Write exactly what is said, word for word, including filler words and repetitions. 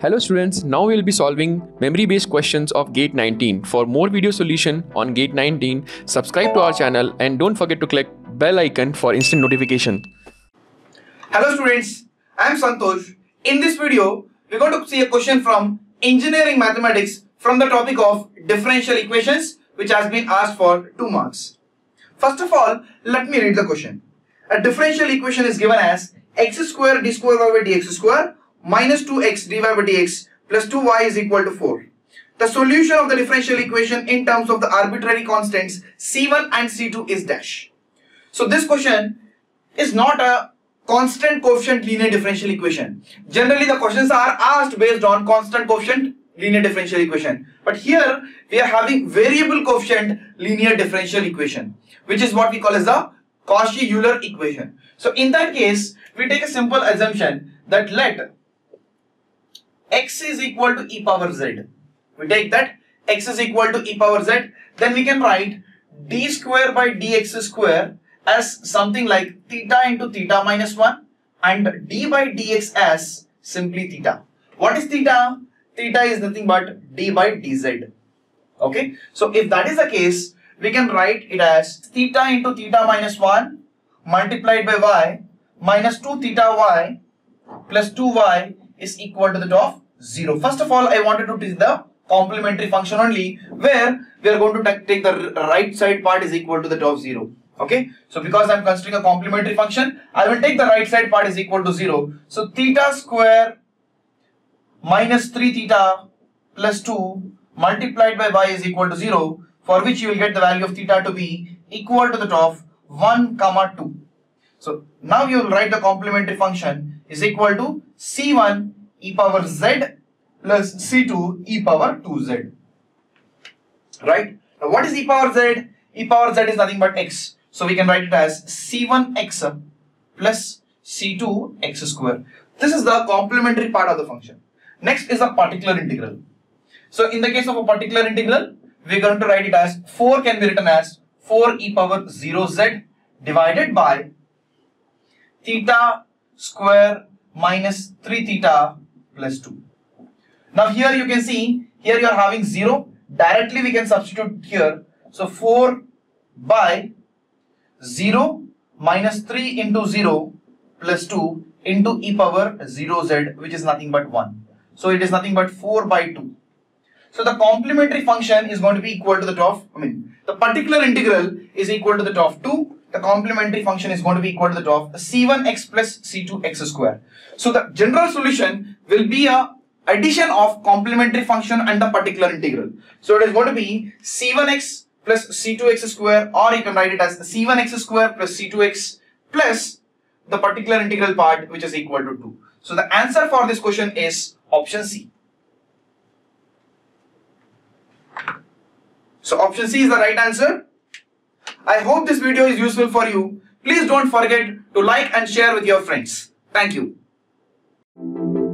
Hello students, now we will be solving memory based questions of GATE nineteen. For more video solution on GATE nineteen, subscribe to our channel and don't forget to click bell icon for instant notification. Hello students, I am Santosh. In this video, we are going to see a question from engineering mathematics from the topic of differential equations, which has been asked for two marks. First of all, let me read the question. A differential equation is given as x square d square over dx square minus two x dy by dx plus two y is equal to four. The solution of the differential equation in terms of the arbitrary constants c one and c two is dash. So this question is not a constant coefficient linear differential equation. Generally the questions are asked based on constant coefficient linear differential equation. But here we are having variable coefficient linear differential equation, which is what we call as the Cauchy-Euler equation. So in that case, we take a simple assumption that let x is equal to e power z. We take that x is equal to e power z. Then we can write d square by dx square as something like theta into theta minus one and d by dx as simply theta. What is theta? Theta is nothing but d by dz. Okay. So if that is the case, we can write it as theta into theta minus one multiplied by y minus two theta y plus two y is equal to the of zero. First of all, I wanted to take the complementary function only, where we are going to take the right side part is equal to the of zero. Okay. So because I am considering a complementary function, I will take the right side part is equal to zero. So theta square minus three theta plus two multiplied by y is equal to zero, for which you will get the value of theta to be equal to the of one comma two. So now you will write the complementary function is equal to c one e power z plus c two e power two z. Right? Now what is e power z? E power z is nothing but x. So we can write it as c one x plus c two x square. This is the complementary part of the function. Next is a particular integral. So in the case of a particular integral, we are going to write it as four can be written as four e power zero z divided by theta square minus three theta plus two. Now here you can see, here you are having zero. Directly we can substitute here. So four by zero minus three into zero plus two into e power zero z, which is nothing but one. So it is nothing but four by two. So the complementary function is going to be equal to the of, I mean, the particular integral is equal to the of two. The complementary function is going to be equal to the of c one x plus c two x square. So the general solution will be a addition of complementary function and the particular integral. So it is going to be c one x plus c two x square, or you can write it as c one x square plus c two x plus the particular integral part, which is equal to two. So the answer for this question is option C. So option C is the right answer. I hope this video is useful for you. Please don't forget to like and share with your friends. Thank you.